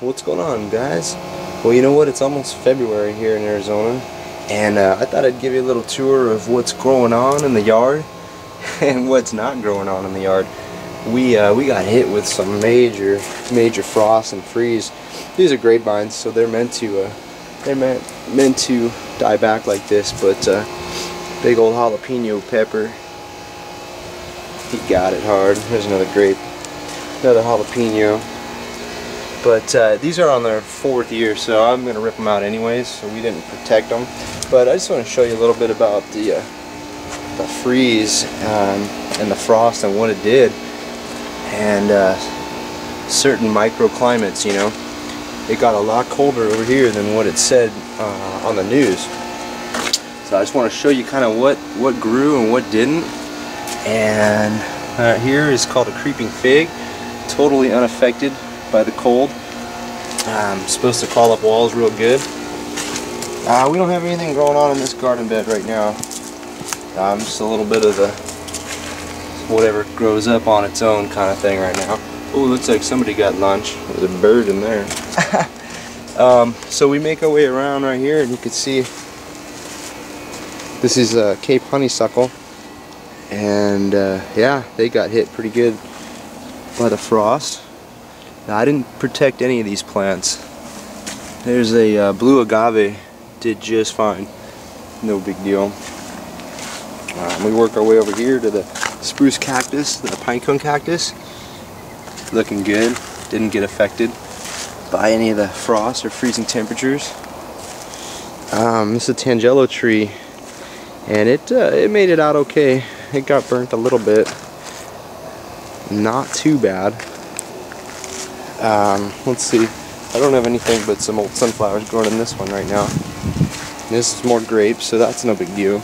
What's going on, guys? Well, you know what, it's almost February here in Arizona, and I thought I'd give you a little tour of what's growing on in the yard and what's not growing on in the yard. We got hit with some major frost and freeze. These are grapevines, so they're meant to they're meant to die back like this, but big old jalapeno pepper, he got it hard. There's another grape, another jalapeno. But these are on their fourth year, so I'm going to rip them out anyways, so we didn't protect them. But I just want to show you a little bit about the freeze and the frost and what it did. And certain microclimates, you know. It got a lot colder over here than what it said on the news. So I just want to show you kind of what grew and what didn't. And here is called a creeping fig, totally unaffected by the cold. Supposed to crawl up walls real good. We don't have anything going on in this garden bed right now. Just a little bit of the whatever grows up on its own kind of thing right now. Oh, looks like somebody got lunch. There's a bird in there. So we make our way around right here, and you can see this is a Cape Honeysuckle, and yeah, they got hit pretty good by the frost. Now, I didn't protect any of these plants. There's a blue agave, did just fine, no big deal. We work our way over here to the spruce cactus, the pine cone cactus, looking good, didn't get affected by any of the frost or freezing temperatures. This is a tangelo tree, and it made it out okay. It got burnt a little bit, not too bad. Let's see, I don't have anything but some old sunflowers growing in this one right now. This is more grapes, so that's no big deal.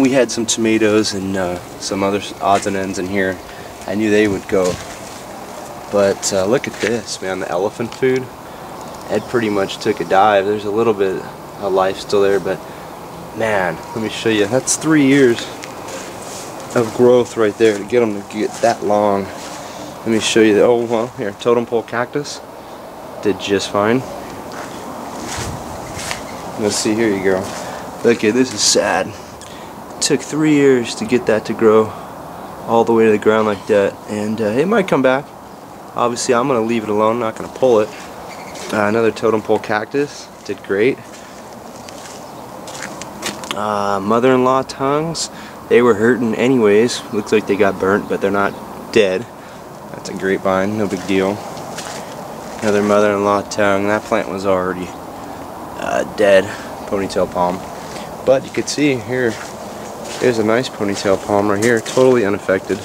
We had some tomatoes and some other odds and ends in here. I knew they would go. But look at this, man, the elephant food. It pretty much took a dive. There's a little bit of life still there, but man, let me show you. That's 3 years of growth right there to get them to get that long. Let me show you the, oh well, here, totem pole cactus did just fine. Let's see, here you go. Look at this, is sad. It took 3 years to get that to grow all the way to the ground like that, and it might come back. Obviously, I'm gonna leave it alone, not gonna pull it. Another totem pole cactus did great. Mother-in-law tongues, they were hurting anyways. Looks like they got burnt, but they're not dead. That's a grapevine, no big deal. Another mother-in-law tongue. That plant was already dead. Ponytail palm. But you could see here, there's a nice ponytail palm right here, totally unaffected.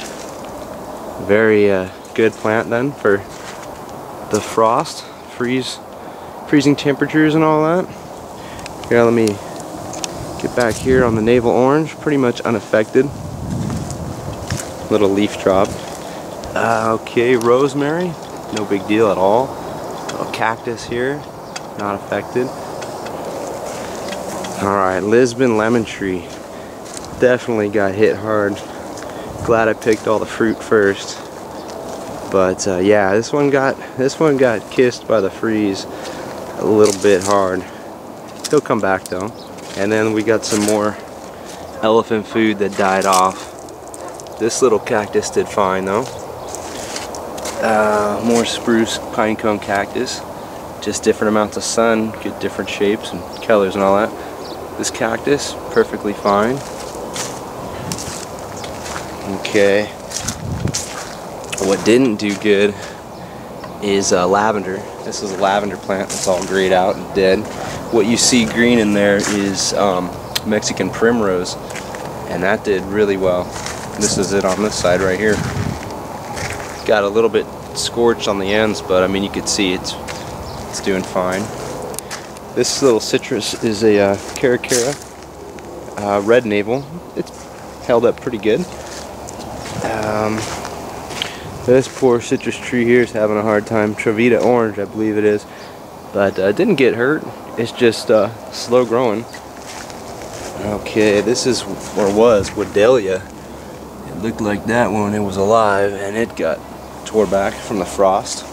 Very good plant then for the frost, freezing temperatures and all that. Here, let me get back here on the navel orange, pretty much unaffected. Little leaf drop. Okay, rosemary, no big deal at all. Little cactus here, not affected. Alright, Lisbon lemon tree, definitely got hit hard. Glad I picked all the fruit first. But yeah, this one got kissed by the freeze a little bit hard. He'll come back though. And then we got some more elephant food that died off. This little cactus did fine though. More spruce pine cone cactus, just different amounts of sun, get different shapes and colors and all that. This cactus, perfectly fine. Okay, what didn't do good is lavender. This is a lavender plant that's all grayed out and dead. What you see green in there is Mexican primrose, and that did really well. This is it on this side right here. Got a little bit scorched on the ends, but I mean, you could see it's doing fine. This little citrus is a caracara, red navel. It's held up pretty good. This poor citrus tree here is having a hard time. Trevita orange, I believe it is, but didn't get hurt. It's just slow growing. Okay, this is or was Wedelia. It looked like that when it was alive, and it got tore back from the frost.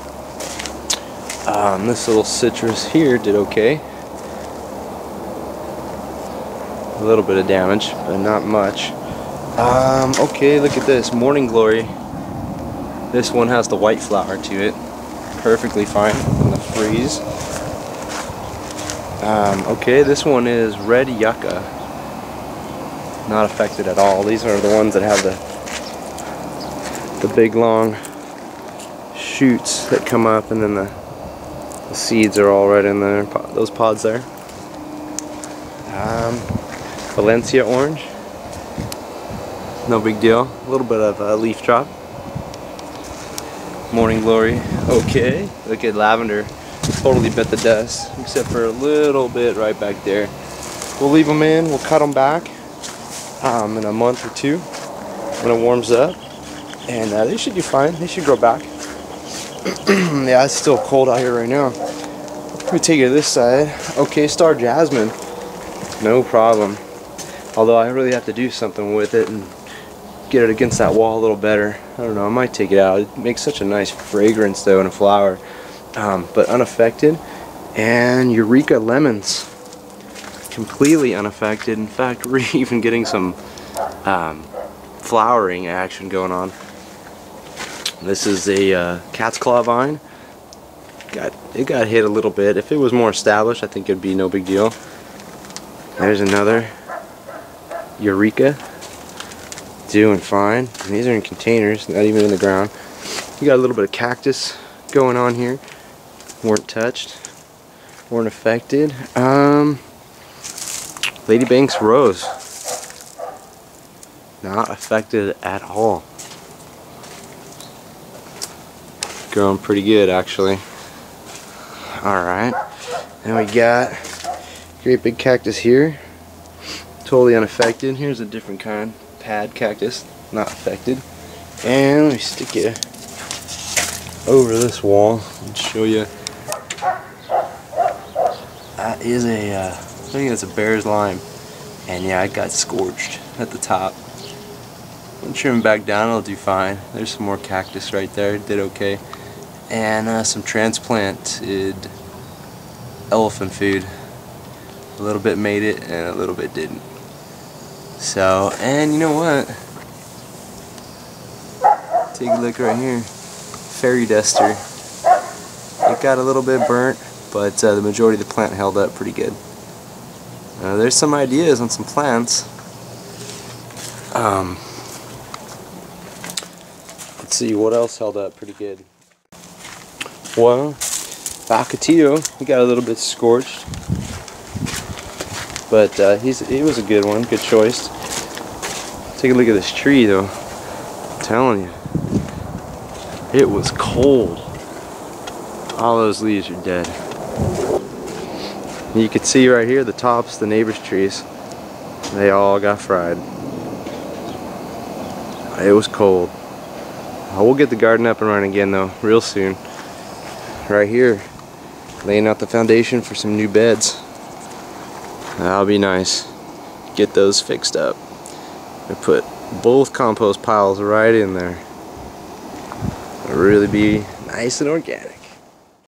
This little citrus here did okay. A little bit of damage, but not much. Okay, look at this, Morning Glory. This one has the white flower to it. Perfectly fine in the freeze. Okay, this one is red yucca. Not affected at all. These are the ones that have the big long shoots that come up, and then the seeds are all right in there, those pods there. Valencia orange, no big deal, a little bit of a leaf drop. Morning Glory, okay, look at lavender, totally bit the dust, except for a little bit right back there. We'll leave them in, we'll cut them back in a month or two when it warms up, and they should do fine, they should grow back. Yeah, it's still cold out here right now. Let me take it to this side. Okay, Star Jasmine, no problem. Although I really have to do something with it and get it against that wall a little better. I don't know, I might take it out. It makes such a nice fragrance though in a flower. But unaffected. And Eureka lemons, completely unaffected. In fact, we're even getting some flowering action going on. This is a cat's claw vine. It got hit a little bit. If it was more established, I think it'd be no big deal. There's another Eureka, doing fine. And these are in containers, not even in the ground. You got a little bit of cactus going on here. Weren't touched, weren't affected. Lady Banks rose, not affected at all. Growing pretty good actually. All right, then we got great big cactus here, totally unaffected. Here's a different kind, pad cactus, not affected. And let me stick it over this wall and show you. That is a, I think that's a bear's lime. And yeah, it got scorched at the top. I'll trim back down, it'll do fine. There's some more cactus right there, it did okay. And some transplanted elephant food. A little bit made it and a little bit didn't. So, and you know what? Take a look right here. Fairy duster. It got a little bit burnt, but the majority of the plant held up pretty good. There's some ideas on some plants. Let's see what else held up pretty good. Well, Bacatillo, we got a little bit scorched. But he was a good one, good choice. Take a look at this tree though. I'm telling you, it was cold. All those leaves are dead. You can see right here the tops, the neighbor's trees, they all got fried. It was cold. We'll get the garden up and running again though, real soon. Right here, laying out the foundation for some new beds. That'll be nice. Get those fixed up. I put both compost piles right in there. It'll really be nice and organic.